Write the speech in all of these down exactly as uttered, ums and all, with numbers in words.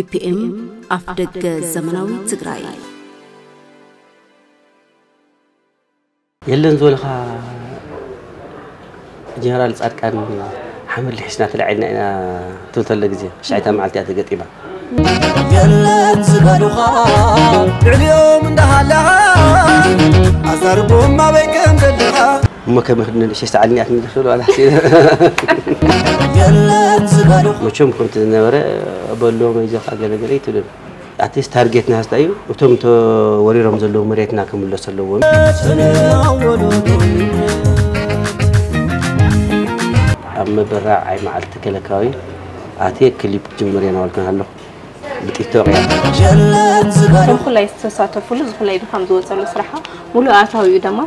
ቲፒኤም አፍደገ ዘመናዊ ትግራይ يلن زولها جنرال صادقان حمل الحسنه تلعلنا انا تلتل غزي شعيتها معلتي تقطيبه يلن زبالها اليوم اندهالها ازربهم ما بكم قدها ما كمهدنا شيش تعلني احنا ندخلوا على حسين يلن زبالها مشوم كنت نوره باللو ما يجي حاجه لغري تدب أتيس تارجت ناس تايو وتم تو وري رمزلو مريتنا كملو سلوون أما براعي مع التكلكاوي أتيك كليب جمرينا ولكن هلو بتيتوقع خلا يستساعدوا فلوس خلا يدخل زود سلوا صراحة ملو أعطاه يدمر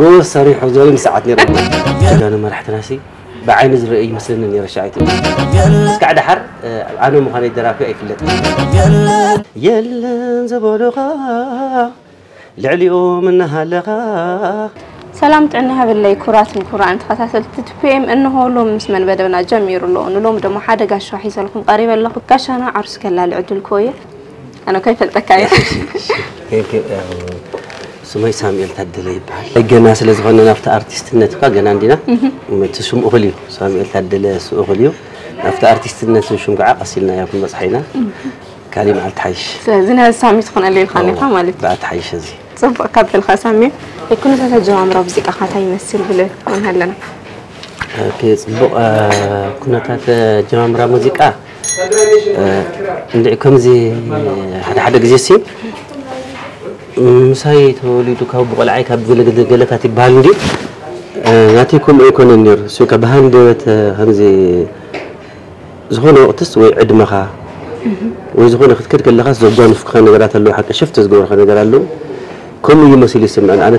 جوز سريح وزولين ساعتني ربنا أنا ما رحت ناسي بعين زرقي مثل اني رشعت قاعد احر انا مخاني درافي اي فلت يلا زبولغا لعليو من هالغا سلام تعنها بالله كرات القران تخاتل تتفهم انه لهم مسمن بدنا جمير لهم لهم دم حدا قاش راح يسالكم قريبا لك قاش انا عرس كلا العدل كويه انا كيف التكايه كيف سمي سامي التعدل يبحث. جنا سلز غنى نفط أرتيستنا تبقى جنا عندنا. متشوم أغليو سامي التعدل سو أغليو نفط أرتيستنا تشوم قاع قصيلنا يا كم صحينا. كريم على التعيش. زين هذا سامي تخون اللي الخانقة مالت. بعد تعيش زين. صب قبل الخسامي يكون هذا جوام رفزك أخاطه يمثل بله من هالنا. كي بق كنا تات جوام رمزك آه. عندكم زي حد حد جزيسي. مسايت وليدو كاب قلعي كاب قلق قلق هاتي بهاندي ناتيكم ايكون النير سوكا بهاندي هنزي زغون وقتس ويعد مخا ويزغون اختكت كلها زوجان فخا نقرات اللو حكا شفت زغون خا نقرات اللو كل يمسيل يسمعنا انا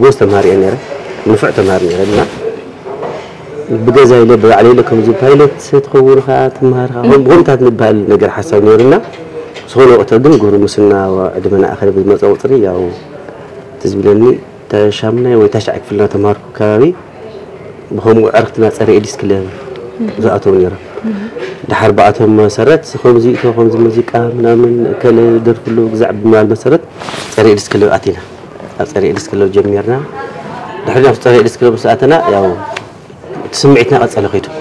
قوز تمهاري نير نفع تمهار نير بقى زي اللي بقى علي لكم زي بايلوت تخون خا تمهار خا هم تات نبهال نقر حساب نيرنا صغير وقت أدم جهر مسنا وعندما آخر بالمزرعة الطرية أو تزبلني تشامنا ويتشعك في لنا تمارك كامي بهم أرقتنا سري إديس كلام زعتهم يرى لحرباتهم سرت خمس زي خمس مزيك أهمنا من كل در كله زعب مع المسرت سري إديس كله أتينا سري إديس كله جميعنا لحنا في سري إديس كله مسأتنا ياو سمعتنا أصل خيتو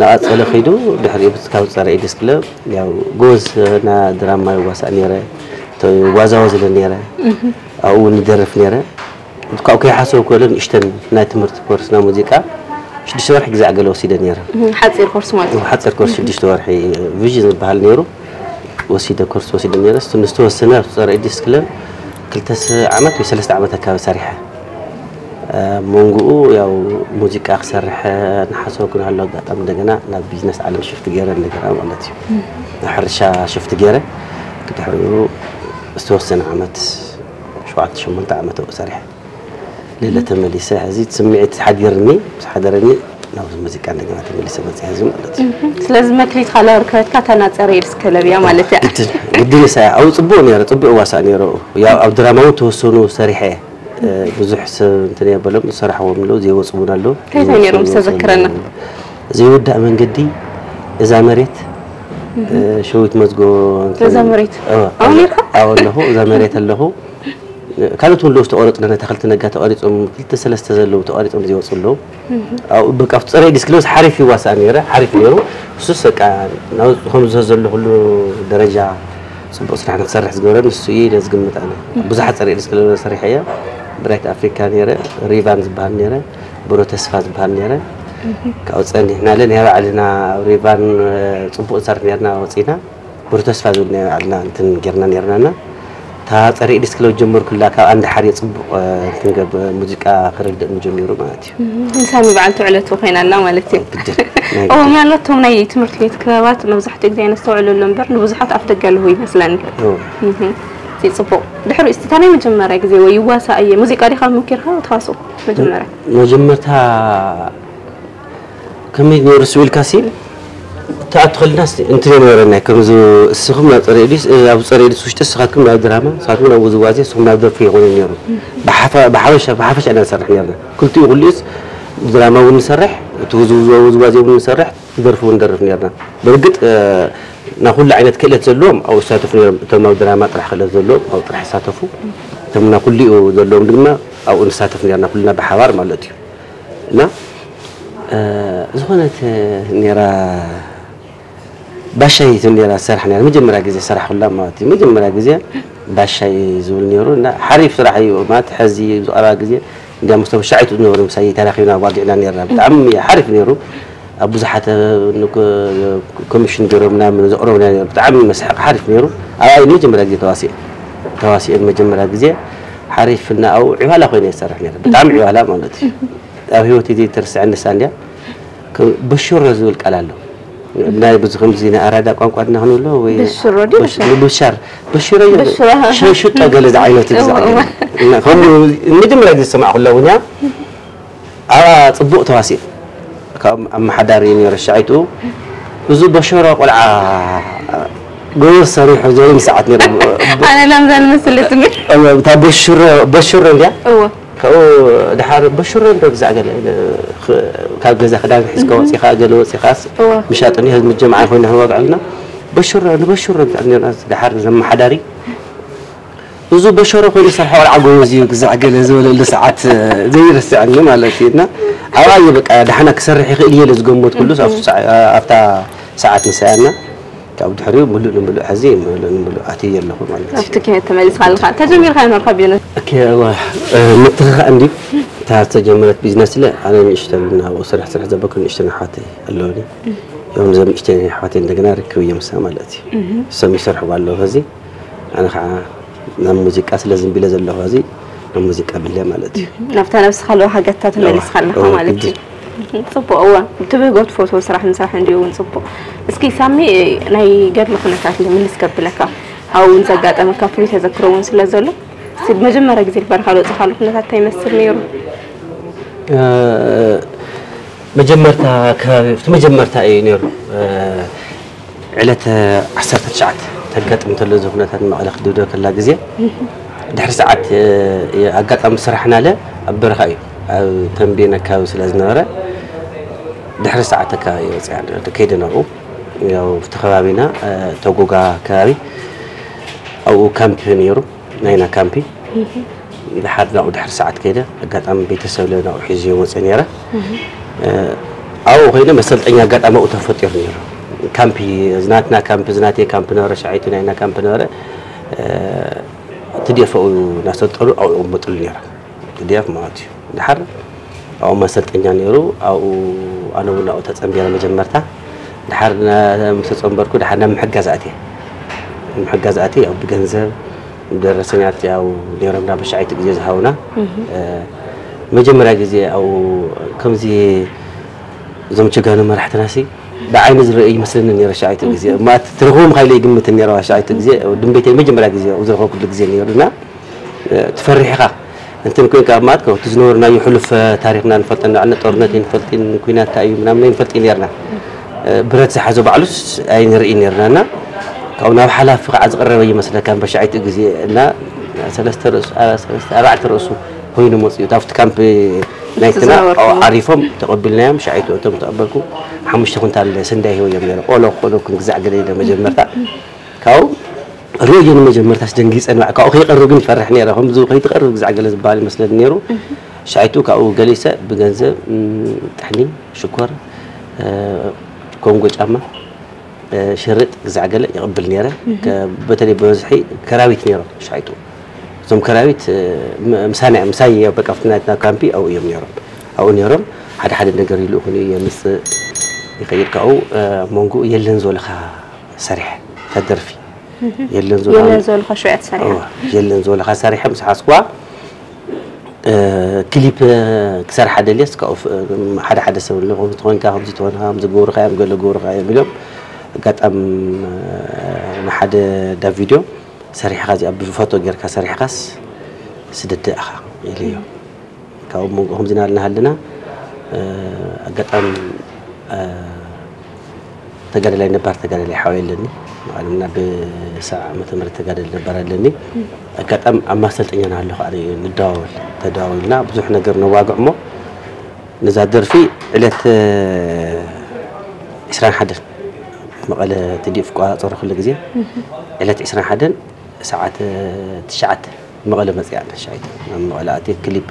نعم أنا خيدو بحرية بتكون صار إيديس كلب يعني جوز نا دراما واسأني رأي تو وازاوز لني رأي أو ندرف ني رأي بتكون كي حاسو كلن إشتن نات مرت كورس نا موسيقى شدي شوار حجز عقله وسيدا ني رأي حتصير كورس ما حتصير كورس شدي شوار حي فيجن بحال نيرو وسيدا كورس وسيدا ني رأي استنستو السنة صار إيديس كلب كلتس عمت وثلاث عمت كا صريحة منجو ياو موسيقى أكثر نحسوا كنا هلا قطعم دجنا نبيزنس على شفت جيرة اللي جرا والتي نحرشة شفت جيرة كنت حلو استوى سنة عمت شو عاد شو منطقة عمت وسريحة ليلة تملي ساعة زيد سمعت حد يرني بس حد يرني ناوز موسيقى عندنا تملي ساعة زيهم والتي لازم أكلي خلاص ركبت كتنا ترير سكلبيا مالتي بدي ساعة أو طبوني يا طبي واسعني رو يا أو دراما وتوصلوا سريحة بزح سنتني بلوم صراحة وملو زي وصبنا له. كيف يعني روم تذكرنا؟ زي ودا من جدي إذا مريت شو تمزجوا؟ إذا مريت. آه. أو اللي هو إذا مريت اللي هو كانت ولو استقرت لأن دخلت نجات أقرت أم كنت سلست زلوا تقرت أم زي وصلوا. أو بكافت صار يدسكلوس حرفي واسانيرة حرفي يرو خصوصا كان ناوز خمسة زلوا كله درجة سبص نحن صرح زجورنا السويد لازقمت أنا بزحت صار يدسكلوس صريحية. بريت أفريقيا نيره ريفانز بان نيره بروتس فاز بان نيره كأوصلنا هنا لنا علينا ريفان صبوا صار نيرنا وصينا بروتس فازوا لنا علينا تنجرنا نيرنا تا تري ديسك لو جمر كلها كأن حري صب تنجب موسيقى خرج نجميرو ماتي. إنسان بعلتو على توخين الله مالتي. أو ما لطهم نيجي تمرتلي تكرارات نوزحت إيدينا استوعلوا اللمبر نوزحت أفتقى اللي هو مثلاً. تي صبوا دحرو استثاني مجمرة كذي ويواسا أي موسيقى اللي خال ممكن خال تخاصو مجمرة. مجمرتها كم يجنور سويل كاسيل. تأدخل الناس أنت نورنا كمزو سخمنا طريقيس أو طريقيس وش تسخك من الدراما سخك من الوزوازي سخك من الدرف يقولون يوم بحف بحاولش بحافش أنا سرح يلا كنت يقول ليس دراما ونسرح توزو وزوازي ونسرح درف وندرف يلا برقت نقول لعنة كلة زلوم أو ساتفنا تما دراما طرح كلة زلوم أو طرح ساتفو تمنا كلي وزلوم لما أو نساتفنا يلا كلنا بحوار مالتي لا زهونة نرى باشي تنيرا سرحنا يعني مجمرة جزية سرح ولا ماتي مجمرة جزية باشي زول نيرونا حريف سرحي وما تحزي زقرا جزية ده مستوى شعيت نور مساي تراخينا واضعنا نيرا بتعمي حريف نيرو أبو زحت نك كوميشن جربنا من زقرونا نيرا بتعمي مسحق حريف نيرو أي مجمرة جزية تواسي تواسي المجمرة جزية حريف لنا أو عوالة خوينا سرح نيرا بتعمي عوالة مالتي أبيه تيجي ترسي عن السانية بشور زول كلالو لا بزخم زينا أرادا قانق عدنا هنولو وبشروا دي بشر بشروا بشروا شو شو تقلد عينات الزعيم هم ندم لدي السماع كله ونا على طبق تواسي كأم حدارين يرشعيتو وزود بشروا قلع قول صريح وزين ساعتني أنا لم زال مسلتني تاب بشر بشر ده كأو دحار بشر رب زعجل كأجزاء خداع حسكوس يخاجلوا سخاس مش هتني هذا متجمع هنا هو وضعنا بشر بشر رب عندنا ناس دحار زم حداري وزو بشر كل صحوا العجوزي وزعجل زول لساعات زي الساعة ما لقينا عرايبك دحنا كسر حقيقي لزقمت كله أفتى ساعات نسأنا كعبد حريم بلو بلو حزين بلو بلو أتي الله مالك. أفتكر التمارس على الخان تجميل خان مرقبينا. أكيد الله متخ عندي تعرف تجملت بيزنس لا أنا مشتغلنا وصراحة صراحة بكون اشتغل حاتي اللوني يوم زم اشتغل حاتي عندنا ركوية مساملاتي سامي صرح والله هذي أنا خا نم موسيقى لازم بلا زل الله هذي نم موسيقى بالله مالتي. نفتح نفس خلوه حاجة تتمارس خان الله مالتي. صبوا أول تبي قط فوتو صراحة نصح عندي ونصبوا بس كي سامي ناي قبل خلنا تعلم من السكب لك أو نزقات أما كافري تذكرون سلا زلوا سيد مجمرة جزيل برخالو تخالو خلنا تعلم السميرو مجمرتها ك مجمرتها أي نيرو علة عشرة تشعت تلقت متلزو خلنا تعلم على خدودة كلا جزية دحر ساعات أقعد أم صرحنا له برخاي تنبينا كاوس لازنارة دحر ساعتك يعني كيدنا أو أو تخربينا توجوجا كاري أو كامبينيرو نينا كامبي دحرنا أو دحر ساعات كده قد أم بيتسولنا أو حزيوم وسنيرة أو هنا مثلا إني قد أم أتفوت يرنيرو كامبي زناتنا كامب زناتي كامبنارة شعيتنا هنا كامبنارة تضيف أو ناس تطلع أو أم تطلع تضيف ماتيو دحر أو مسألة إنجانيرو أو أنا ولا أوتات أمبيا مجمرتها دحرنا مسألة أمباركو دحرنا محجزاتي محجزاتي أو بجنزة درسناتي أو نيرمنا بشعي تجهز هونا مجمرة جزية أو كم زي زم تجانا ما رحت ناسي بعين زرقي مثلا نير شعي تجزية ما ترغم خلي قمة النير شعي تجزية ودم بيتي مجمرة جزية وزرقو كل جزية نيرنا تفرحها أنت ممكن كأماتك وتزنورنا يحلف تاريخنا نفلتنا عنا طورناتي نفلتين كوينات تأي منامنا نفلتين يرنا برد سحزو بعلوس أي نرئين يرنا كأونا بحلا فقع عزقرة مثلا كان بشعيت إجزينا سلست رأس سلست أربعة رأسه هين موسي وتعرفت كان بنايتنا أو عارفهم تقبلناهم شعيتوا أنتم تقبلكم حمش تكون تال سنداي هو يمينا أولو أولو كنت زعل جديد مجمرتا كأو رؤية مجمرة تسجنجيس أنا كأخي قرّقني فرحني راهم زوج خيط قرّق زعجلس بالي مثلا نيرو شعيتو كأو جلسة بجنزة تحني شكر كونجو أما شرّت زعجلة يقبل نيره كبتلي بوزحي كراويت نيره شعيتو زم كراويت مسانع مسايا بكفتناتنا كامبي أو يوم نيره أو نيره حد حد نجري له خليه مس يخير كأو مونجو يلنزول خا سريح تدرفي يلنزول يلنزول خشوعات سريعة يلنزول خا سريعة بس حاسقوا كليب كسر حدا ليس كأف حدا حدا سووا لهم تون كهم زيتون هم زجور خيام قال جور خيام بيلهم قد أم حدا دا فيديو سريعة خاز أب فوتو غير كسريعة خاص سدت أخا يليو كهم هم زين على هالنا قد أم تقال لي نبار تقال لي حواليني علمنا بساعة مثل ما تقال لي نبار لني قد أم أما سلتني أنا له علي نداول تداولنا بزحنا قرنا واقع مو نزادر في علت عشرين حدن مقالة تدي في قاعة صار كل جزية علت عشرين حدن ساعة تشعة مقالة مزيان شايد مقالة أتيت كليب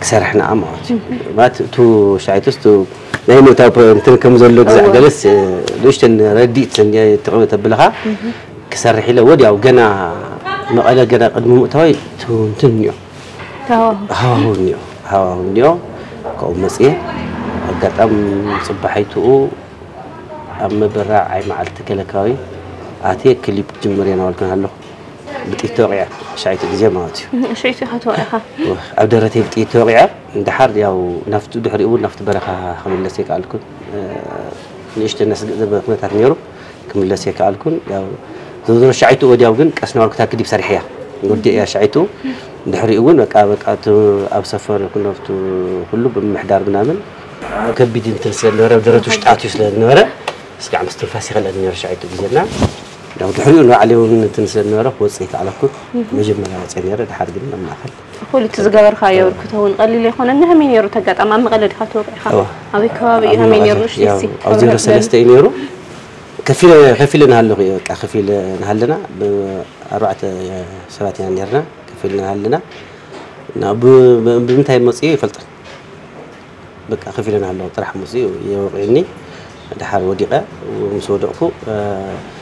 كسر إحنا أموت ما تو شايتوستو نحن تاب نتركم زلوك زعلس ليشتن رديت سنجا تعود تبلها كسر حلا ودي أو جنا مقالة جنا قد مؤتوي تون تنيو هاو هاو نيو هاو نيو كأم مسيح قد أم صبحيتو أم براعي مع التكلكاوي أعطيك كليب جمرين أولكن هلو بتيتوريا شايت الجماعات شايت هتوقعها عبد الرتيب بتيتوريا دحر ياو نفط دحر يقول نفط برقة خمل لسيك عالكون نشت الناس قدام ما ترنيرو كمل لسيك عالكون ياو ذو شايتو ودي أوجن كأسنا وقتها كدي بسرحية ودي يا شايتو دحر يقول وكأبك أتو أو سفر كنا نفطو كله بمحدار بنعمل كبدي نترسل النورة بدرتوش تعطيش للنورة سكع مستفاسي خلنا النور شايتو بيجنا لو تحلون عليهم تنسى النور وصيت على كل نجمع السيارة الحرب لما أخل. أقول تزجر خايا وركتهون قليل يخون إنها مين يرو تجات أمام غلد خطوب خا. أبي كواب إنها مين يرو شيء. أو زين رسالة يورو. كفيل كفيل نهلنا كفيل نهلنا بأربعة سبعة ينايرنا كفيل نهلنا نب بمتى مصير فلتر. بك كفيل نهلنا طرح مصير ويوقعني دحر ودقة ومسودعكو.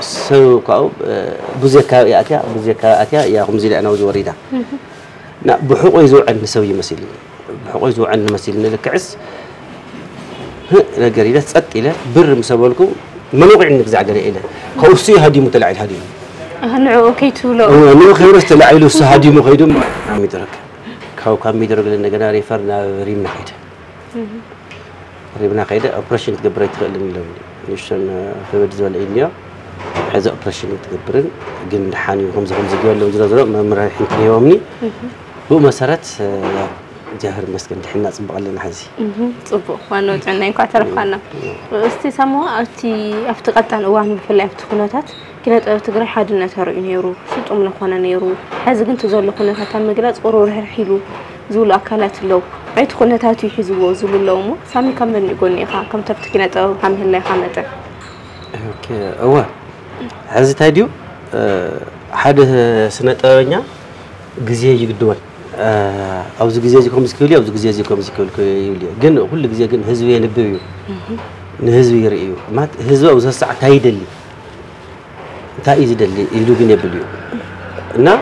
سو كأو بزكاء يا أتيا بزكاء أتيا يا خمزي أنا وزوريدا نبحقوا يزور عن نسوي مسيلي بحقوا يزور عن مسيلنا لكعس لا جريدة تقيلة بر مسوالكم ما نوقع نجزع جريدة خوصي هدي متلاعب هدي هنعو كيتو لا هو نو خير تلاعب لسه هدي مخيدم عم يدرك كاو كم يدرك لأن جنا ريفرنا ريم ناقيدة ريم ناقيدة أبرشين تجبرت خلنا نقول نشان في بديز والإنيا هذا أبرشين تكبرن جن حاني وخمسة خمسة جوال لو جرزرق ما مريحين كل يومني هو مسارات جاهر مسكن الحين صبغ لنا حزي صبغ وانو تعنا ينقع تعرفنا استسموا أتي أفتقدت عن أوان في الأفتخونات كنت أفتقر حد النتر ينيرو شد أمنا خوانا نيرو هذا جنت زول لقونها تام جلاد أورور حلو زول أكلات لو عيد خونتها تيحزوا زول اللومو سامي كم من يقولني خا كم تبتكنت أو كم هلا خانته أوكي أوه هذا تاديو هذا سنة أرنيا جزية جدول أو جزية جكم سكولي أو جزية جكم سكولي جن كل جزية جن هزوية نبيو نهزوية رأيو ما هزوا وزها ساعة تايد اللي تايد اللي يلو جن نبيو نا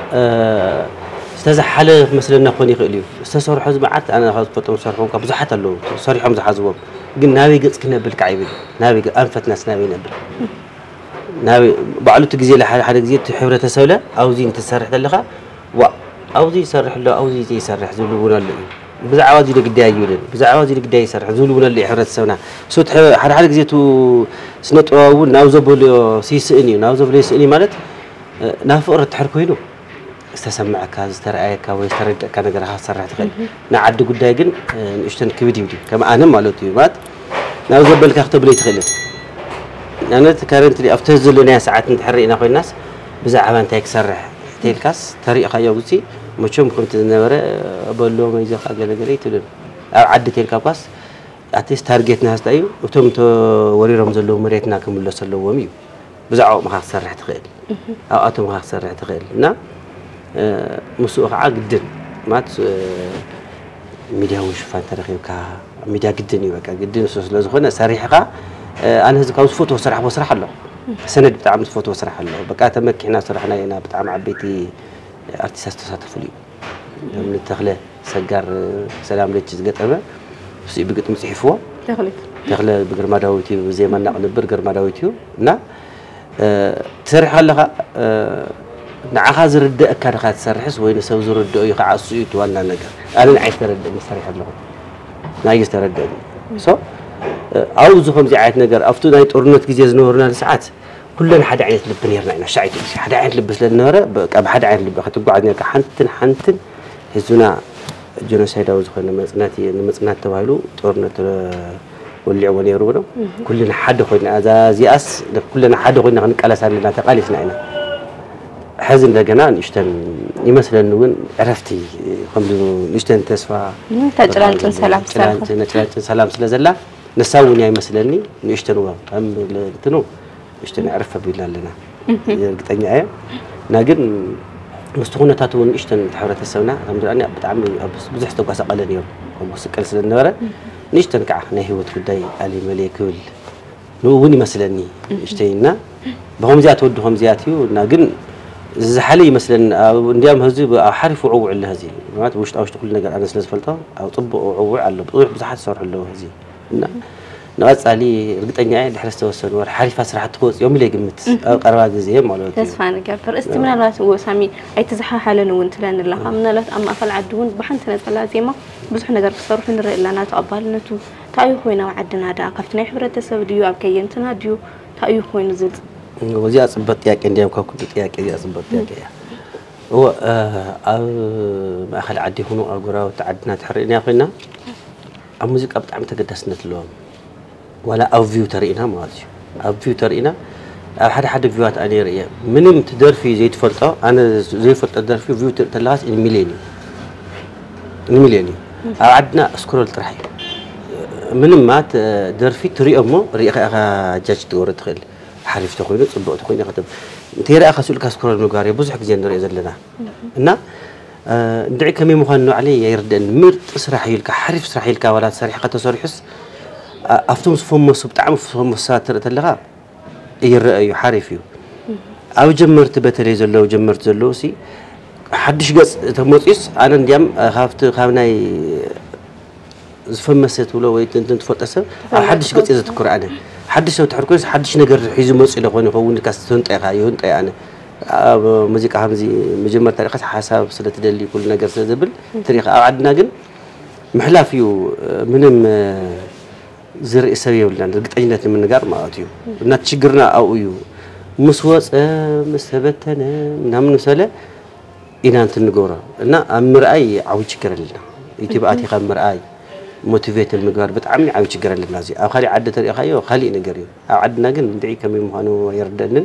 استاذ حلا مثلا نقولي قليو استاذ صار حزب عت أنا خلاص فترة صارهم كم زحت اللو صار حمزة حزوم جن ناوي جت كنا بالكعيب ناوي أنفت ناس ناوي نبي ناوي بعلوت جزية لحد حد جزية حورة تسولة أو زين تسرح دلخة و أو زين يسرح له أو زين يسرح زولونا اللي بزعوادي لك داي يولد بزعوادي لك داي يسرح زولونا اللي حورة تسولنا صوت حر حد حد جزية تو سنة أول ناوزبول سيسني ناوزبول يسني مالت نافقر تحركينه استسمعك هذا استرأيك أو استرد كأنا جرها سرح تقل نعد قد دايجن إشتن كبدي بدي كما أنا معلوتي مات ناوزبول كأخطب لي تقل أنا تكررت لي أفتزل الناس عاد نتحرك ناخذ الناس بزعما أنت يكسرح تلكاس طريقة يوتي مشوم كنت نورة بقول ما يزخ أجل جريت لهم عدة تلكاس عتيس تارجت ناس تايو وتم توريهم زلهم مريتنا كم اللي صلوا وميو بزعوا ما خسرح تغير أو أتم خسرح تغير نا مسوق عقد مات ميديا وشفان ترخيو كا ميديا جدا يبقى جدا سلسلة زخونة سريحة أنا هذا كوز فوتو صراحة وصراحة الله سند بتعمل فوتو صراحة الله بقى تمك هنا صراحة هنا بتعمل عبيتي أرتيسات تصادف لي من التخلة سجار سلام ليش زقت أبا بس يبقت مسحفوا تخلة تخلة بقر ما داويتيو زي ما نقول برجر ما داويتيو نا صراحة الله نعها زرد كارخات سرحس وين سو زرد يقع الصيت ولا نجر أنا عايز ترد مسرح الله نايز ترد صح أو زخم زعيت نجر أفتو نايت أورنت كذي زنورنا ساعات كلنا حد عينت لبنير لنا شعيت حد عينت لبس للنار بقى حد عينت لب هتقعد نجر حنتن حنتن هزونا جنسيدا وزخم لما صنعتي لما صنعت توايلو أورنت واللي عوني يرونا كلنا حد خوينا أزاز يأس كلنا حد خوينا نكالس عنا تقاليسنا هنا حزن لجنان يشتن يمثل إنه عرفتي خمدو يشتن تسفى تجرانتن سلام سلام تجرانتن سلام سلزلة نساوي يعني مثلني يشتنوا هم التنو يشتن عرفة بالله لنا قلت أني عيا ناقد مستخونة تاتون يشتن تحاول تسوينا هم أنا بتعمل بس بزح توقع سقالة اليوم هم سقال سل النورة نشتن كعه نهي وتودي علي مليكول نووني مثلني يشتينا بهم زيات ودهم زياتي وناقد زحلي مثلا نديم هزي حرف وعوع اللي هزي معنات وش تاوش تقول لنا انا سلاز فلطه او طب وعوع على بطيح بزح صار له هزي ناقص علي رقطني عين حرس توسل ور حريفه سرعه تقوص يوم اللي قمت قربا غزي مالوتي تسفان غفر استي من الراس وسامي اي تزحها حالن وانت لان لها من الراس اما فالعدون بحنت نطلع زيما بزح نجر تصرف نري لنا تقبلنتو تايو خوينا وعدنا دا كفتنا حبره تسب ديو ابكي انتنا ديو تايو خوين زل وزي أصبت ياك إندي أو كوكب ياك إندي أصبت ياك يا هو ما أخل عدي هنا أقرأ وتعدنا تحرقنا يا أخينا الموسيقى بتعمل تقدسنا اللون ولا أفيو ترينا ما أزيو أفيو ترينا أحد أحد فيوات أنا رأي منهم تدر في زيت فلطة أنا زي فلطة تدر في فيو تلاس الميليني الميليني عدنا سكرول ترحي منهم ما تدر في تري أمه رأي أخا جاج تقول تخيل حرف تقولون صبوا تقولون قدم تيرى أخذ سؤال كاسكور المجاري بزح كزين رأي زلنا إننا ندعي كمية مخنوع عليه يرد إن مرت سرحي لك حرف سرحي لك ولا سرحي قط صار يحس أفتهم فهم صبت عم فهم ساتر تلقى يرأي حرفيو أو جمرت بتري زلوا جمرت زلوسي حدش قص تموتيس أنا نديم خافت خاوناي فهم سات ولا ويتن تنتفوت أسر حدش قص إذا تذكر أنا حدش لو تحركوش حدش نقدر حيزو موس إلى خونا فون كاس هنت إيه هاي هنت إيه أنا موسيقى همزي مجمر طريقة حساب سلة دللي كل نقدر سدبل طريقة عدنا جن محلافيو منهم زر إسرائيل ولا نقطع جنات من نجار ما أتيو نتشجرنا أو يو مسواس مستبتنا نام نسأله إن أنت نجورا نا مرأي عويش كرلنا يتبقى تيقا مرأي موتيفيت المجار بتعمل عاوز يقرا للنازي او خلي عدة الإخاية وخلي نقريو او عدنا قن ندعي كمي مهانو يردنن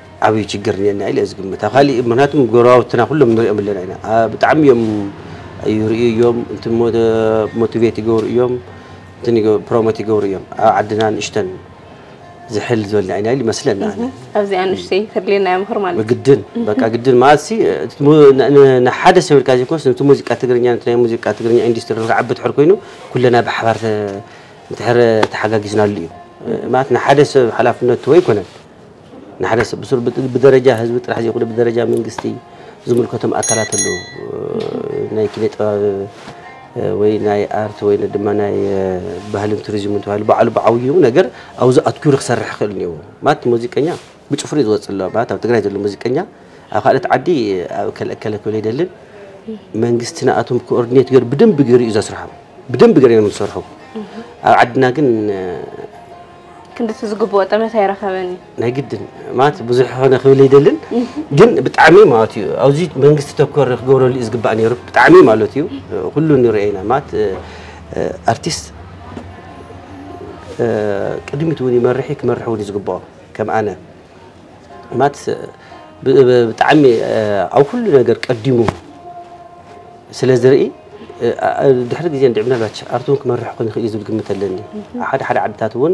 عوي تجرني أنا إلى أزقم تخلي مناتهم جراو تنا كلهم نريهم اللي لنا بتعم يوم يوري يوم أنت مود موتيفيتي جور يوم تني جو بروماتي جور يوم عدنا نشتن زحل زول العيناي اللي مثلا أنا أبزي أنا شيء خلينا مهر مال جدا بقى جدا ما أسي تمو نحدث يقول كذي كوس نتو موسيقى تقرني أنا تري موسيقى تقرني عندي استر عبد حركينه كلنا بحبار نتحر تحقق جزنا اليوم ما نحدث حلاف إنه توي كنا نحدث بصور بدرجة هذ بترح يقول بدرجة من قصتي زمر كتم أكلات له ناي كليت وين أرت وين دمنا بهالم ترجم أنتوا هالبعل بعويون أجر أو زقت كور خسر حقلني هو ما تموسيقيا بتشوفري دوت الله ما تبتقرأ جل الموسيقيا أخذت عدي كل كل كل يدلل من قستنا أتوم كورنيت جر بدم بجري إذا سرحوا بدم بجري من سرحوا عدنا جن كنت تزقبوا تما تيرخمني لا جدا مات بزح هنا خبل يدلن جن بطعمي ماتيو اوزي منغست تكور غورو لي زقباني يرب بطعمي مالتيو كله نرينا مات ارتست قدمت وني مرحيك مرحوني زقبوا كم انا مات بطعمي او كل نجر قديمو سلازرئي دحر غزي ندعمنا باش ارتونك مرحق نخي زول قمتلني احد حد عداتون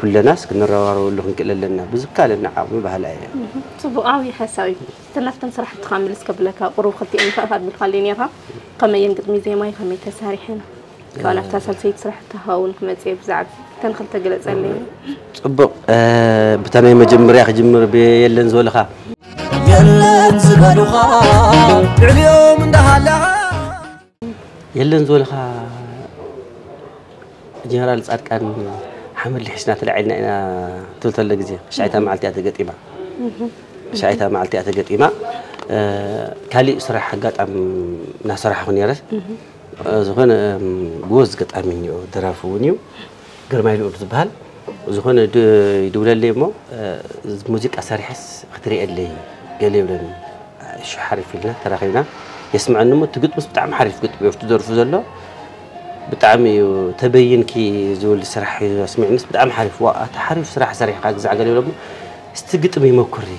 كل الناس كنراورو لهم كللنا بزكالنا عاونوا بهالايا صبو قوي حساوي تلفت نصرح تخامل قبلك قرو خلتي ان فافات بالخليني راه قما ينقدمي زي ما يخمي تسارحنا قال اتصل سيت صرح تهاون كما تيب زعب تنخل تجلصلي صبو بتناي مجمريا خجمر بيلن زولخا يلن زبالخا اليوم اندهلا يلن زولخا جنرال صادقان حمل حسنا تلعلنا انا تلتل غزي شايتها معلتي اتقطيما شايتها معلتي اتقطيما كالي سرح غطام نا سرح خنيرس زخون غوز غطامينيو درافونيو غرمايلو تبال زخون يدوللي مو موسيقى سرحس ختري لي قال لي بلني شي حرف لنا تراخينا يسمع انه تقطمس بتاع حرف قط بيفتدرفو زلو بتعمي تبينكي زول سرح اسمع الناس بتعم حرف وقت حرف سرح سرح قاعد زعقلي ولا استقطمي مكري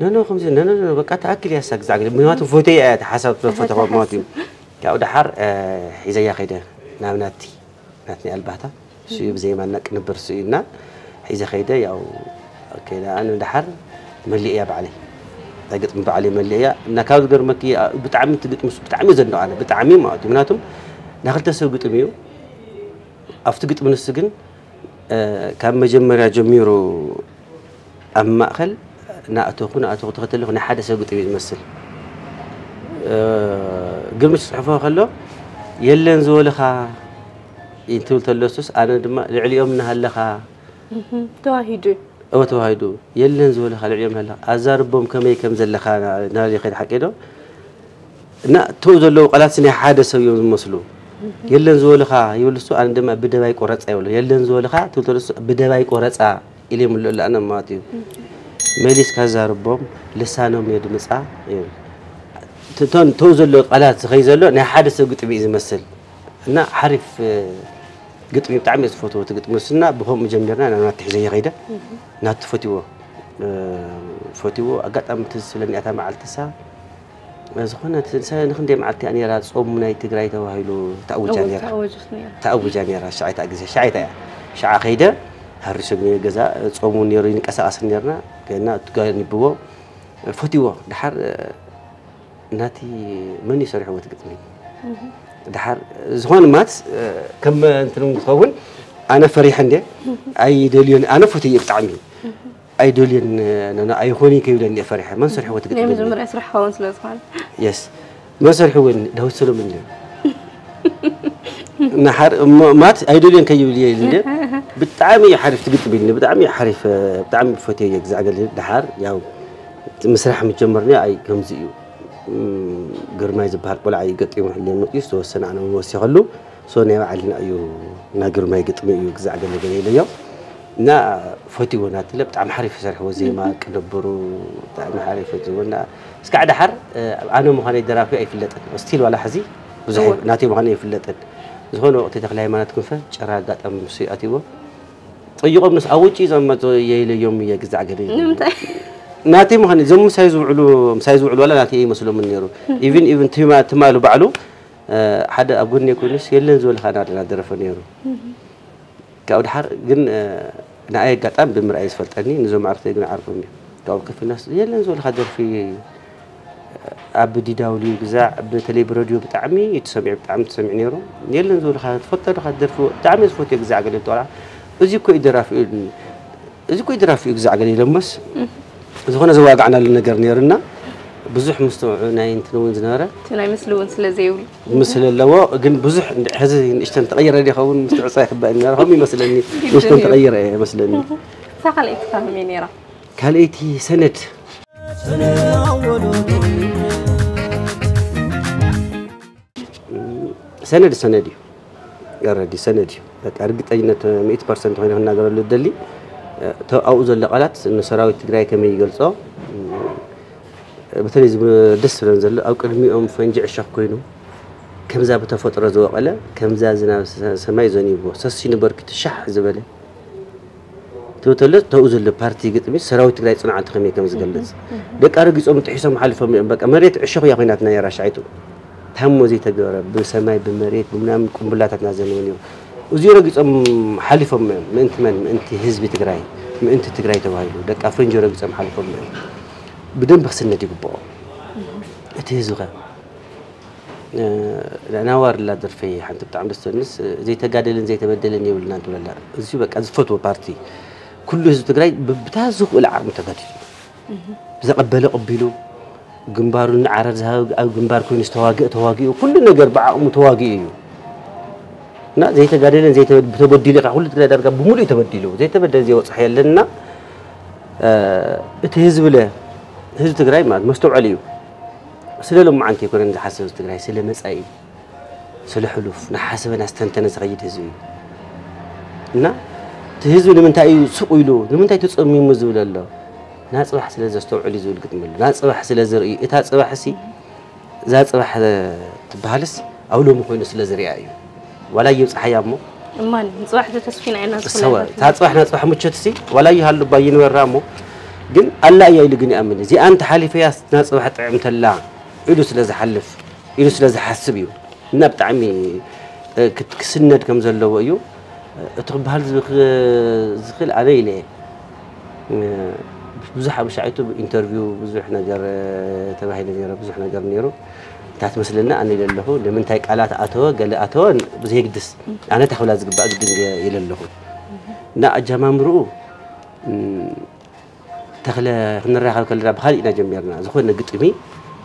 لا لا خمسين لا لا بقى تاكل يا ساك زعل منواتو فوتي حسب فوتو ماتيو كاو دحر اذا يا خيده نابناتي ناتني الباتا شيب زي ما نك نبر سينا اذا خيده ياو كده انا دحر ملي يا بعلي تقط من بعلي ملي يا نكاو غرمكي بتعمي تقط مس بتعمي زنو انا بتعمي ماتيو مناتهم ناخذ تسو غطميو افتقط من السجن كان مجمريا جميرو اما اخل نا اتوخنا اتوخت قتلو نا حدا سوق تبي تمثل قمش صحفه خلو يلن زولخا ينتول تلوسس انا دما اليوم نهلخا توهيدو او توهيدو يلن زولخا اليوم هلا ازربهم كمي كم زلخا نالي خير حقيدو نا تو زلو قلات سني حدا سو يمثلو يلن زولخا يولسو انا دما بدباي قرصا يولو يلن زولخا تولتلوس بدباي قرصا الي ملو انا ماتيو ميليس كذا ربهم لسانهم يدمصا تتون توزلو قالات خيزلو نا حادث قطبي يمثل انا حرف قطبي بتعمي فوتو تقطمسنا بهم جمرنا انا ناتح زي غيده نات فوتو فوتو اقطم تسلني اتا معلتسا زخونه تنسى نخدي معلتي اني را صوم ناي تجراي توهيلو تاوجا نيرا تاوجا نيرا شعيتا اجزا شعيتا شعا خيده هرشغني غزا صومو نيرو ينقساس نيرنا كنا تغاني بو فتيو دحر ناتي من يسرح وتقتني دحر زون مات كم انتم تخون انا فريح عندي اي دليون انا فتي بطعمي اي دليون انا اي خوني كيولني فريح من سرح وتقتني من مره يسرح هون سلازقال يس ما سرح وين دهو سلو من نحر مات اي دليون كيولي لي بتعمي حرف تقطبيني بتعمي حرف بتعمي فتي يجزع قال دحر ياو مسرح متجمرني اي كمزيو غير ما يزبحر ولا اي قطيو حلي نقيس توسن انا وسي خلو سوني معلنا أيو ناجر ما يقطمي أيو جزع قلنا قليل اليوم نا فوتي ونات لب تعم حريف سرح وزي ما كنبرو تعم حريف فوتي ونا بس قاعد حر أنا مهني درافي أي فلتن مستيل ولا حزي وزحيل ناتي مهني فلتن زهون وقت تخلي ما نتكون فن شراقات أم سيئاتي و يقوم نس أول شيء زمان تو ييل يوم يجزع قليل ناتي مهني زم مسايزو علو مسايزو علو ولا ناتي مسلو من يرو إيفن إيفن تما تمالو بعلو حد أبوني كونس يلين زول خانات نادرفني يرو كأول حر جن نعي قطعم بمرأي سفلتني نزوم عرفتي جن عارفني كأول كيف الناس يلين زول خادر في عبدي داولي جزاء بنتلي براديو بتعمي يتسمع بتعمي تسمعني يرو يلين زول خاد فتر خادر فو تعمي فوت يجزع قليل طالع أزيك يدرى في أزيك يدرى في يجزع قليل لمس إذا هنا زواج عنا لنا قرنيرنا بزح مستوعنا ينتلون زنارة تناي مسلون سلزيول مثل اللواء قن بزح هذا إيش تنتغير اللي خون مستوع صاحب النار هم مثلني مش تنتغير إيه مثلني ثقل إتفهمين يرى كان إتي سنة سنة السنة دي يرى دي سنة دي أرجت أينة مئة بالمئة هنا هنا قالوا للدلي أوز اللقالات إنه سراوي تجري كم يجلسوا مثلا إذا دسر نزل أو كلمي أم فنجع الشقينو كم زاب تفوت رزوق على كم زازنا سماي زنيبو ساسين بركة شح زبالة توتلت تأوز البارتي قلت مش سراوي تجري صناعة خمية كم زجلس لك أرجع أم تحسهم حلفة من بك أمريت الشق يقيناتنا يا رشعيتو تهم وزي تجارة بسماي بمريت بمنام كمبلاتنا زمنيو وزيرة قصة حلفة من أنت من أنت هزب تجري من أنت تجري توايلو لك أفرن جرة قصة حلفة من بدون بس النادي بباع أتهزوها العناوار لا درفية حنت بتعمل السنس زي تجادلن زي تبدلني ولا نادول لا زيبك أز فتو بارتي كل هزب تجري بتهزوه ولا عرم تجادل إذا قبله قبله جنبارون عرزها أو جنبار كون استواجئ تواجئ وكلنا جربعة متواجئيو نا زي تجادلنا زي تبدي لك أقول لك درجة بمولي تبديله زي تبدل زي صحيح لنا تهز ولا هز تجري ما مستوى عليه سلالة ما عنك يكون عند حسب تجري سلالة مسائل سلالة حلوف نحسب ناس تنتنس غير تهزوي نا تهزوا لمن تأيو سؤيلو لمن تأيو تسأمي مزول الله ناس صباح سلالة استوى عليه زول قد مل ناس صباح سلالة زرقي إتها صباح سي زاد صباح تبهلس أولو مكون سلالة زرقي ولا يوز حيامو. أمان نصبح ده تسفين عنا. سوا. تصبح نصبح متشتسي ولا يهلو باين ورامو. جن الله يجي لجني أمني. زي أنت حالي فيها نصبح تعمت الله. يدوس لازح حلف. يدوس لازح حسبيو. نبت عمي كت كسنة كم زلوا يو. ترب هالزخ زخل عليه. بزحة بشعته بإنترفيو بزحنا جر تبعي نجرا بزحنا جر نيرو. تحت مثلنا أنا يللهو لمن تايك على تأتوه قال أتون بزيك دس أنا تحول أزق بعد الدنيا يللهو نا أجمع مرؤو تخلى نروح على كل راب خالي نجمعنا زخونا قطمي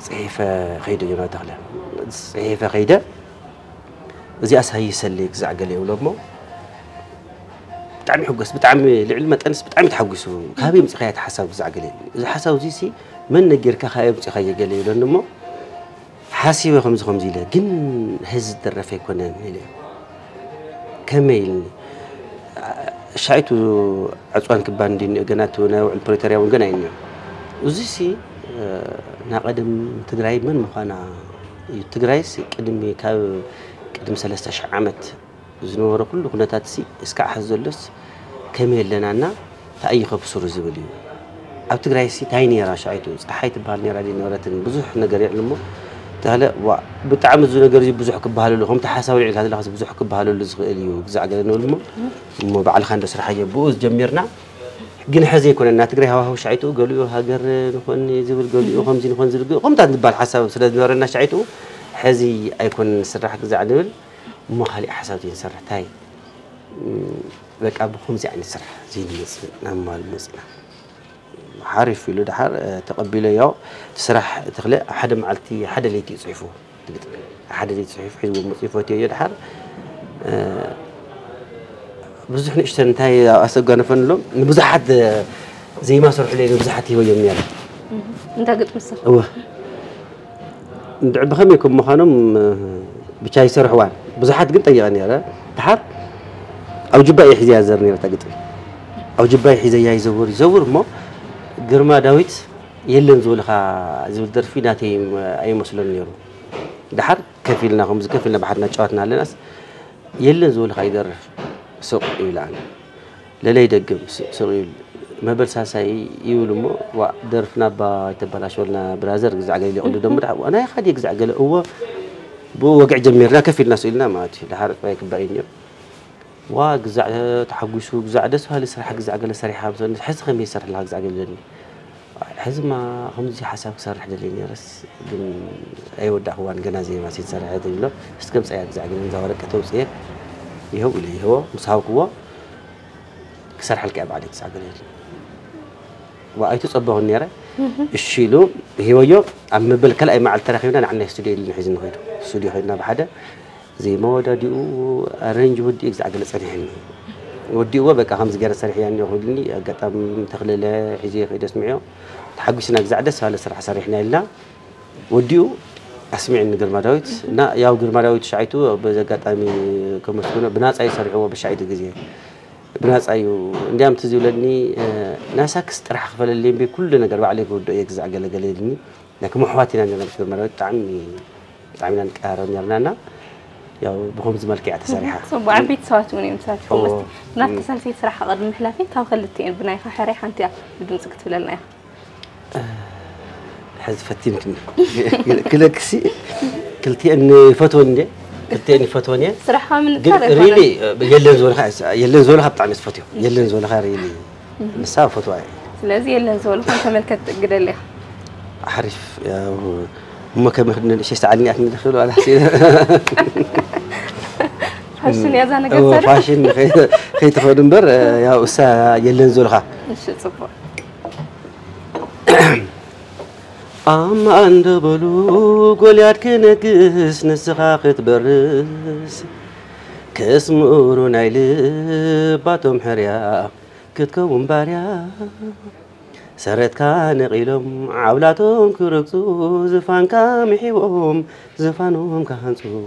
صحيفة خيدة جماعة تخلى صحيفة خيدة زي أسهي سلك زعقلي ولمو تعمي حقس بتعمي العلم تنس بتعمي تحقسه كهبي مسخيات حساب زعقلي إذا حساب زيسي من نجير كخايب مسخية قلي ولمو حاسيبه خمس خمس زيلا جن هز الرفيق ونان هلا كمل شعيتو عطوان كبان دين جناتو نوع البريتاريا والجناينا وزيسي نقدم تجري من مخانا يتجريس قدم كاب قدم ثلاثة شعمت زنور كله كنا تاتسي اسكع حزلس كمل لنا لنا تأي خبصور زبليو أو تجريسي تايني را شعيتو حيت بالني را دين ورتن بزح نجري علمو تهلا وبتعامل زوجة جرزي بزحك بهالو هم تحسوا العيد هذا الخاص بزحك بهالو اللي صغير اللي وجزع جلنا المو مو بعال خان بس رح يبوز جميرنا جن حزي كنا ناتجري هوا هو شعيتو قالوا هاجر نخون زبل قالوا هم زين خون زبل هم تعند بالحسوا سلاد نورنا شعيتو حزي أيكون سرح جزع جلنا مو خلي حسوا زين سرح تاي لك أبو هم زين سرح زين مسلم نعمل مسلم حارف يلود حار تقبله يا تسرح تخلق حدا معلتي حدا اللي تصحفه حدا اللي تصحف حزب مصيفات يلود حار بس إحنا إشترينا هاي أسقنا فنلو نبزحت زي ما صار حلي نبزحتي ويوم يلا أنت قلت مسخ هو بخميكم مخانم بشاي سرحوان بزحات قلت أياني أنا تحت أو جباي حزيا زرني وتقطع أو جباي حزيا يزور يزور ما قرما داويت يلن زولها زول درفي ناتيم أي مسلم يرو دحر كفيلنا خمس كفيلنا بحرنا شاتنا على الناس يلن زولها يدرف سوق إعلان لا لا يدقم سوق ما بس هساي يقولوا ودرفنا بتبلاشولنا برازر جزع قليل يقولوا دمرع وأنا خدي جزع قليل هو بوقع جميل راكف الناس إلنا ما أدري لحرف فيك بعينيو وجزع تحوشوا جزع دسها لسرح جزع قليل سريحة مثلاً حس خميس سرح لها جزع قليل حس ما خمسة حساب سرح دليني رس جن أي ودع هو عن جنازة ما سيد سرح هذا يلا بس كم ساعة جزع قليل زوارك كتوب سير يهو اللي هو مسحوق هو سرح الكعب عليك جزع قليل وأيتوا صبّه النيرة الشيلو هو يوم عم بالكلأ مع التراخيون أنا عنا استوديو اللي نحزن غيره استوديو هنا بحدا زي ما ودا ديو أرنج ودي إجزاء قلنا سريحين ودي هو بقى خمس جرس سريحين يهودني قطعم تخلله حجية في دس معه تحقيش إنك زعدة سهل سرح سريحنا إلا وديو أسمع إن جرماراويت نا ياو جرماراويت شعيتو بزق قطعمي كمسكونة بناس أي سريحوا بشعيت الجزية بناس أيو دام تزولني ناس أكست راح خفل اللي بكلنا قرب عليك وده يجزع قل قلني لكن محواتنا جنب في المرات تعمي تعمينا كهربنا رنانا يا بهم زملك عتسرحة صب عبيد ساتوني مسافر بس نات سنتي سرحة قدر محلفين تاو خلتين بناي فحريح أنت بدون سكت ولا نايا حذفتين كنا كل كسي كلتي إن فتوني التاني فتوانية صراحة من ريلي يلين زول خايس يلين زول خبط عن الفتيو يلين زول خا ريلي مساو فتوى لازم يلين زول خا كمل كت قدر له أحرف يا هم كمل خدنا شيء ساعدني أحنا دخلوا على حسين حسين يا زانك صار فاشين خي خي تفادم بر يا أسا يلين زول خا شو صفر أم عند بلو قليات كنكس نسخاقت برس كاسم أورون عيلي باتم حريا كتكون باريا سرت كان قيلم عولاتهم كرقصو زفان كامحيوهم زفانهم كهنسو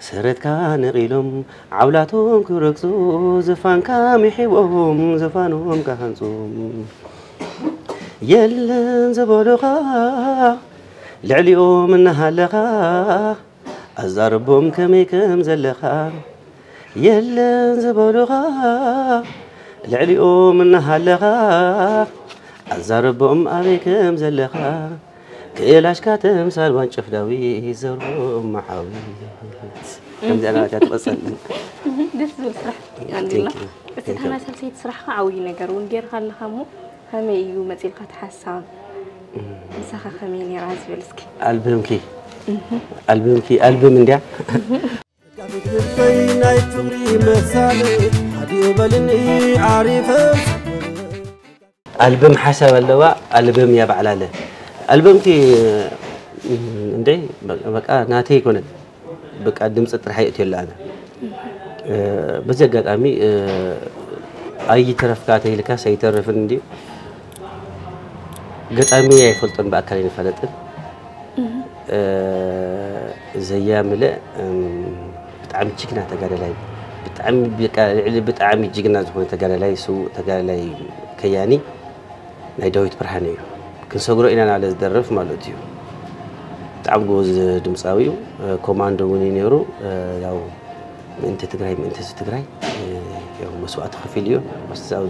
سرت كان قيلم عولاتهم كرقصو زفان كامحيوهم زفانهم كهنسو يلن زبولغا لعليو من هالغا أزربهم كميكم زلغا يلن زبولغا لعليو من هالغا أزربهم أبيكم زلغا كيلاش كاتم سالوان شفداوي زربهم محاوي كم زلغا تتوصل دفزول صراحة يعني لا بس أنا سلسيت صراحة عوينة قرون غير هالخمو خمي يو متي لقات حسام مسخة خميني راز بلسكي ألبوم كي ألبوم كي ألبوم من دع ألبوم حسب اللواء ألبوم يا بعلاله ألبوم كي ندي بق آه ناتي كنت بقدم ستر حياتي اللي أنا بزجاج أمي أي طرف كاتي لكاس أي طرف ندي قلت أمي فلتن بقى كلين فلتن زي ملأ بتعمل جكنا تقال لي بتعمل اللي بتعمل جكنا زمان تقال لي سو تقال لي كياني نايدويت برهانيو كن صغروا إننا على الدرف مالوديو تعب جوز دمساويو كوماندو ونينيرو لو أنت تقرأي أنت ستقرأي يوم مسوات خفيليو بس أو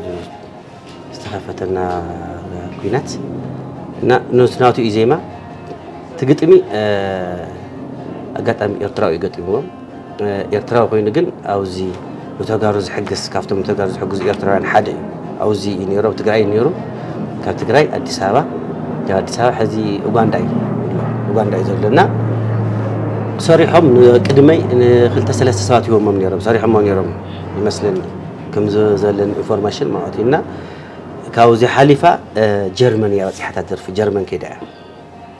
استخفتنا كينات نا نوتناوتو إزيما تقطمي أقطع إرتراو يقطمون إرتراو كوي نقل أو زي متجارز حجز كافتم متجارز حجز إرتراو عن حدا أو زي نيرو تقرأي نيرو كافت تقرأي أديسابا جا أديسابا حزي أوغاندا أوغاندا يزولنا صريحهم قدمي خلت ثلاث ساعات يوم من يرم صريحهم من يرم مثلا كم زلنا إنفورميشن ما عطينا كاوزي حليفة جرمانيا حتى درف جرمن كده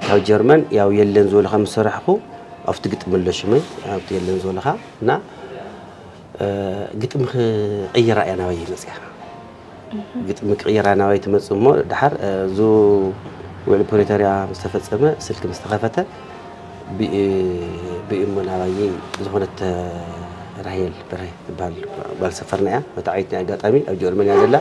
كاو جرمن ياو يلين زولها مسرحكو أفتقت من لشمي أفتقت يلين زولها نا قلت مخ أي رأي أنا ويا نسيا قلت مخ أي رأي أنا ويا تمس أمور دحر زو والبوليتاريا مستفاد سما سلك مستخفته بإمناعيين زهونة رحيل بري بال بالسفرنا وتعيتنا قطامي أو جرمني هذا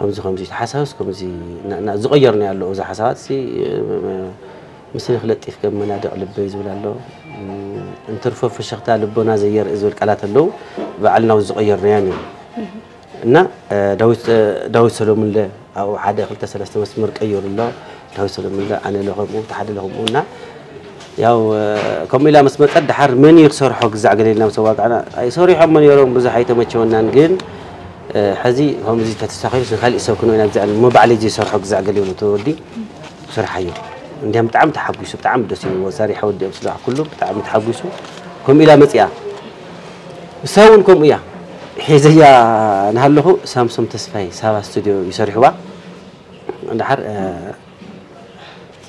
خمسة خمسة حساس كمزي نا زغيرني على لو إذا حساسي مثل خلتي في كم منادق لبيز ولا لو انترفوا في الشغطة لبنا زير إزول كالات اللو بعلنا وزغيرني يعني نا داوس داوس سلام الله أو حدا خلت سلست مسمر كيور الله داوس سلام الله أنا لهم وتحد لهم ونا ياو كم إلى مسمر قد حر من يخسر حق زعجلنا مسواق أنا أي صار يحب من يروم بزحيته ما تشوننا نجين حزي هم زي تستخيل خلي يسوكنوا هنا زعل مو بعالج يصير حق زعقلي ولا تودي صار حيو عندهم تعم تحبسوا تعم دسوا وصار يحاول يصلح كله تعم تحبسوا هم إلى متيا سوونكم إياه حزي يا نهله سامسون تسفي سوا استوديو يصير حوا عند حر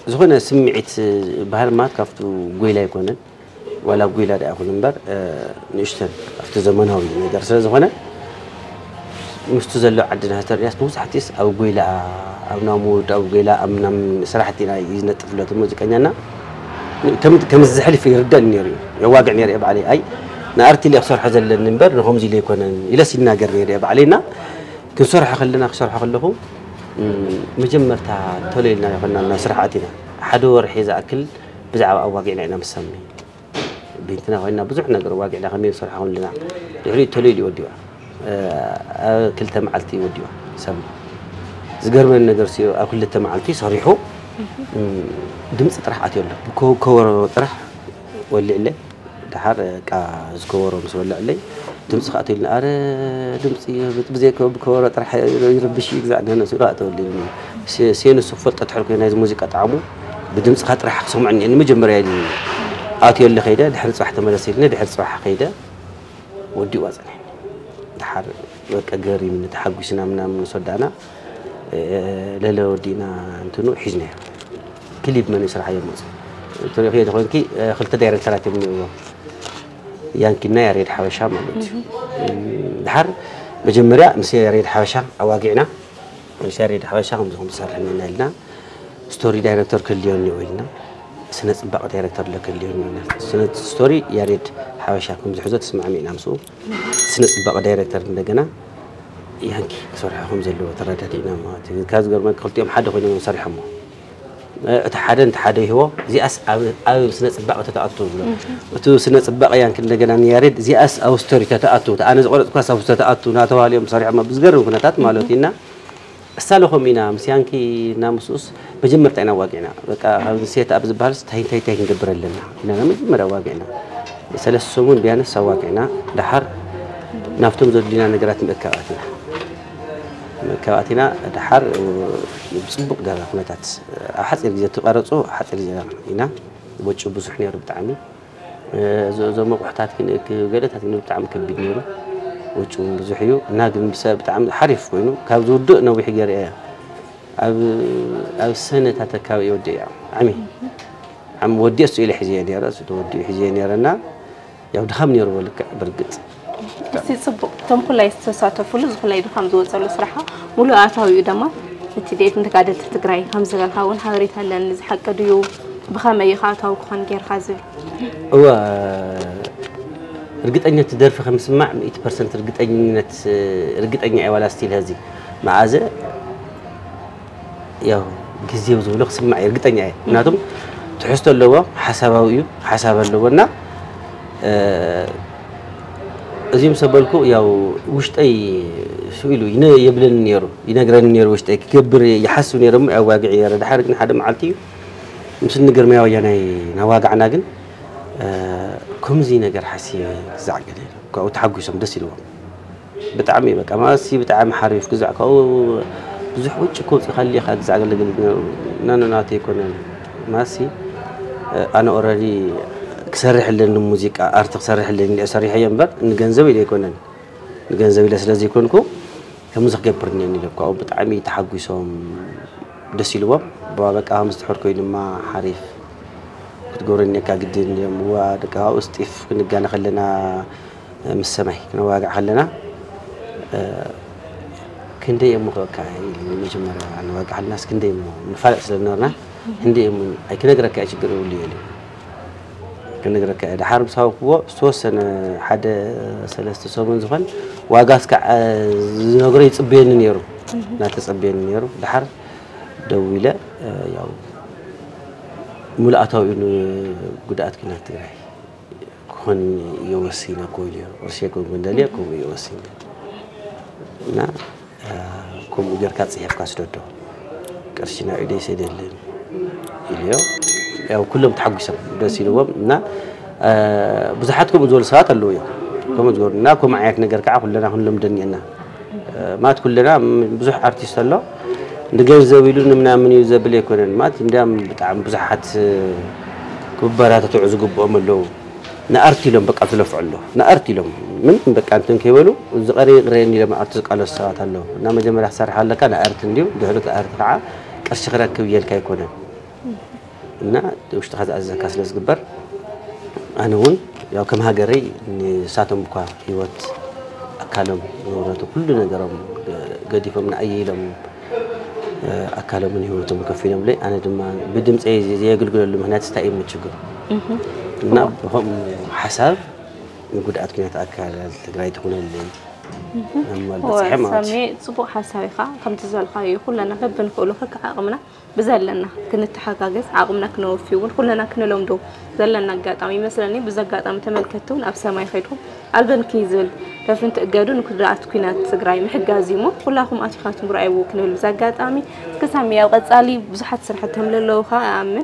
زخنا سمعت بهالمات كفتوا قويلة يكونن ولا قويلة ده أكلن بر نشتن كفتوا زمانها وين درس زخنا مستزلوا عندنا هالترياس مو صحتيس أو قيل أو نامود أو قيل أم نم سرحتنا يزنت في الموسيقى أنا كم كم الزحل في ردان يري يواقع يري أب علي أي نأرتي اللي أخسر حزل للنبر نهم زي اللي يكون إلى سنة قرر يري أب علينا كسر حخلنا خسر حخلهم مجمر تاع تولينا يخلنا سرحتنا حدور حيز أكل بزعوا أو واقعنا أنا مسمي بنتنا وإنا بزحنا قر واقعنا خميس سرح حولنا يري تولي وديوا كل تمعلتي وديو سام زجر من النجرسيو أكل تمعلتي صريحو دمت طرح عتيله كو كور طرح ولا إلا دحر كزكور ولا إلا دمت خاتيل أر دمت بزيك بكور طرح يربي شيء زعنا نسرات ولا سين سين الصفر تتحرك هنا الموسيقى طعمه بدمت خاطر حق سمعني أنا مجمر يعني عتيله خيدا دحر صح تمرسيلنا دحر صح خيدا وديو أصلا تحر وكجاري من تحجوسنا منا من صدنا للا ودينا أنتنو حجنا كليب من يسرح يموت طريقة تقول كي خلت دايرة ثلاثة من يوم يعني كنا يريد حواشة ما بنت تحر بجمرة مسير يريد حواشة أواقعنا مسير يريد حواشة هم هم صار حنا لنا ستوري دايرة ترك اليوم يقولنا سنة بقى دايرة ترك اليوم يقولنا سنة ستوري يريد حواشاكم زحزة تسمع مين أمسو سنة بقى دايركتر من دجنا يهنكي صرحهم زلوا تردت إنامات كاز قرما قلت يوم حد خوينا مصرحهم تحدن تحدي هو زي أس أو أو سنة بقى تتأتوا وتو سنة بقى يعني كنا دجنا يرد زي أس أو ستوري تتأتوا أنا زغرت كاس أو تتأتوا ناتوا اليوم صرح ما بزجر وكنتات مالتينا سالهم إنام سيانكي نامسوس بجمرت أنا واقعنا بقى نسيت أبز بارس تهين تهين تهين دبر لنا إننا مجمرة واقعنا سلس سمون بيانا سواقعنا دحر نفتم زودينا نجرات مكواتنا مكواتنا دحر وبسبق دارا هناك أحد الجزء تقارصه أحد الجزء هنا وجه بزحني ربع عمي زوم وحتات كن قالت هتكون ربع عم كبير نيره وجه بزحيو ناقل بسبب عم حرف وينه كابزو دقنا وبيحجر إياه أو أو سنة هتكاوي يوديع عمي عم ودي أسئلة حزيني رأس ودي حزيني رنا يا ودخمني رولك برقت أسي صبوا تم كل يستساعد فلوس كل يدخل زوجة للصراحة ملو عطاه يدمر ابتديت أنت قاعدة تتقرأي خمسة الحاول هاريتها لأن حق ديو بخامة يخاطها وخان غير خازر هو رقت أني تدار في خمس مع مئة برسنت رقت أني نت رقت أني عوالة ستيل هذه مع هذا يا جزية وزول خمس مع رقت أني ناتم تحس اللوا حسابه ويو حساب اللوا نا أزيم سبالكو يا وشت أي سويلو هنا يبلن نيرو هنا قرن نيرو وشت أي كبر يحسون يرم أواقع يا رد حرق نحد معلتيو مثل نقر ما ويانا نواقع ناقن كم زين قر حسي زعجلي كأو تحقق يسم دسي لو بتعمي بك أما سي بتعم حريف كزع كأو زح وش كون خلي خد زعجلي قلنا نانا ناتي كنا ماسي أنا أورادي كسرح لنا الموسيقى أرت كسرح لنا أسرح ينبر نجنزوي ليكونن نجنزوي لسلازي كونكو كموسيقى برني نلقى أو بتعمي تحقيسهم دسيلوا بابك أهم استحركين ما حريف كتقولني كقدين يوم وادك أستيف كنجانا خلنا مسمح كنا واقع خلنا كندي يوم وقعي المجمع أنا واقع الناس كندي يوم نفرق سلنانا هندي يوم أكيد نقرأ كأشجار وليالي كنا نقرأ كأحد حرب ساوقوا سوسن حدا سلست سومن زفن واجاس كع نقرأ يتصبين نيرو نتصبين نيرو الحرب دويلة يا ملاقته إنه قدرات كنا تراه كون يوصينا كويلي ورشيا كون مندليا كون يوصينا نا كون مجركات سيف كاسدوتو كرشنا إيدي سيدلين إليو أو كلهم تحقسهم درسي لهم نا بزحتكم زول ساعات اللويا كم زورنا كم عياك نجار كعب كلنا هنلم دنينا ما تكلنا بزح أرتيست الله نجار زويلون منا من يزابلي يكونن ما تندم بتعم بزحت كبرات تعزق بأمل له نأرتي لهم بقى تلف علو نأرتي لهم من بقى أنتم كيولو زقري غريني لما أرتزق على الساعات اللو نام جمل حسر حالك أنا أرتنديو دهلت أرتفع كشخرك ويا الكيكونن نا وش تخذ أزا كاسلس جبر أنا هون يا كم هاجري نساتهم بقى يوت أكلهم وراتو كلنا جرام قدي فمن أي لهم أكلهم من يوتهم كفيلهم لي أنا دم بدم أي زي زي قل قل اللي مهنات استعيم متشجر نا هم حساب نقول أتكلم أتأكل تقرأي تكون اللي وسامي صبوا حسابي خا كم تزال خايو كلنا نحب نقوله كع عقمنا بزلنا كنت حاجز عقمنا كنا فيون كلنا كنا لهم دو زلنا قاطعين مثلاً بزقاطع متمل كتون أبسامي خيرهم ألبن كيزل لفنت قادون كل رأت كنا تقرأي محق عزيمه كلهم أشخاص مرأيو كنا بزقاطعين كسامي أوقات علي بزحت سرحتهم للو خا أمن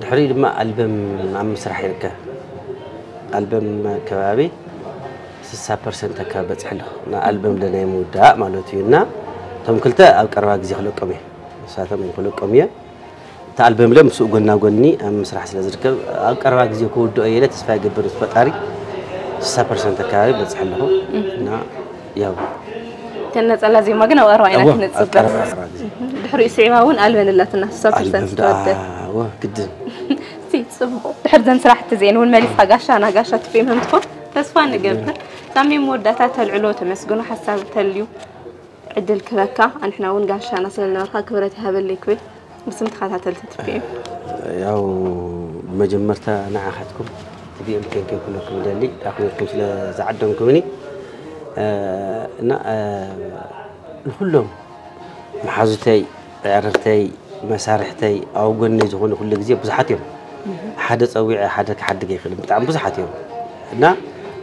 دحري ما ألبوم عم سرح يركه ألبوم كبابي. ستين بالمية كابت حلو، نا ألبوم لنا يمودا مالوتينا، تم كلتا أقربك زي خلو كمية، ساعتها من خلو كمية، تا ألبوم لهم سوق قلنا قلني أم مسرح سلازرك أقربك زي كود أيلة تسفى جبر تفتاري، ستين بالمية كابت حلو، نا ياو. كانت على زي ما قلنا وأروينا كانت سبب. دحرو يسعيمون ألبوم اللي تنا ستين بالمية كابت. واه كده. سيد سبب. دحرو زين سرح تزين والمالي فقاشة أنا قاشة فيهم تفر. تسفان نجبر سامي موداتات العلو تمسكون حساب تليو عد الكلكة نحنا ونقاش أنا سلنا رخا كبرت هذا اللي كوي بس متخاتها تلت تبي يا وما جمرتها أنا عاختكم تبي يمكن كيكون لكم دليل أخوكم سلا زعدهم كوني نا الكلهم محازتي عرفتي مسارحتي أو قلني زغون كل جزية بزحتهم حدث أوي حدك حدك يخلي بتعم بزحتهم نا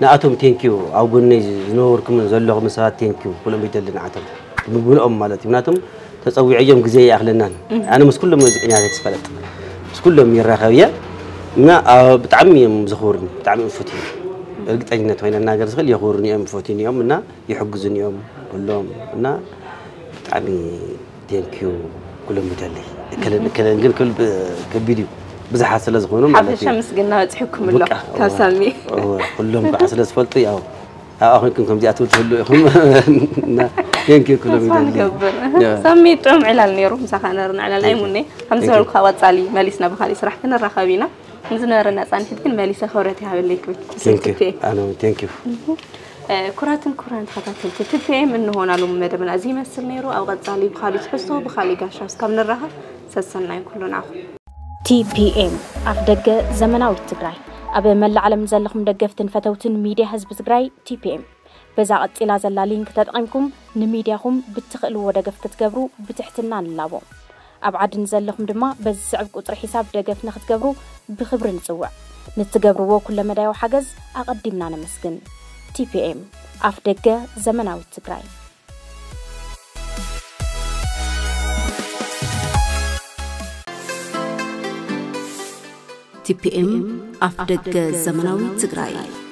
نأتهم تينكيو أو قلنا نوركم من زلهم من ساعات تينكيو كلهم بيتلنا عتم بقول أم مالتي مناتهم تسوي عيهم جزية أهلنا أنا مس كلهم يعني تسفلت مس كلهم يراخويا منا بتعمي مزخورني بتعمي مفوتين قلت أجينا توينا ناقر صغير يخورني يوم مفوتين يوم منا يحجزني يوم كلهم منا بتعمي تينكيو كلهم بيتلي كلا كلا نقول كل كبيديو بزح سلا زغونهم حب الشمس قلنا تحكم الله كاسامي كلهم بعسل اسفلتي او اخوكم كنكم دي اتول كلهم يمكن كلهم يدير سامي طعم على النيرو مسخنرنا على الايموني خمسه لو خاوات صالي ماليسنا بخالي سرح كنا راخابينا مزنرنا صان حد كن ماليسه خورتي هابليك بك انا ثانك يو كراتن كران خطاتك تتفهم من هنا لو مدى من ازي مسل نيرو او غصالي بخالي تحسو بخالي غاشاس كامل راها سسناي كلنا تي بي إم أفدق زمناوي تجراي أبي مل علم زلهم دقفتن فتوتن ميديا حزب تجراي تي بي إم بزعت إلى زلالين كتدعمكم نميدياهم بتخلوا دقفت تجبروا بتحتنا اللعبة أبعد نزلهم دما بزعبك وترحساب دقفنا خت جبروا بخبر نسوع نتجبروا كل مدايو حجز أقدمنا نمسكن تي بي إم أفدقة زمناوي تجراي. تي بي إم أفدقة زمناوي تجراي.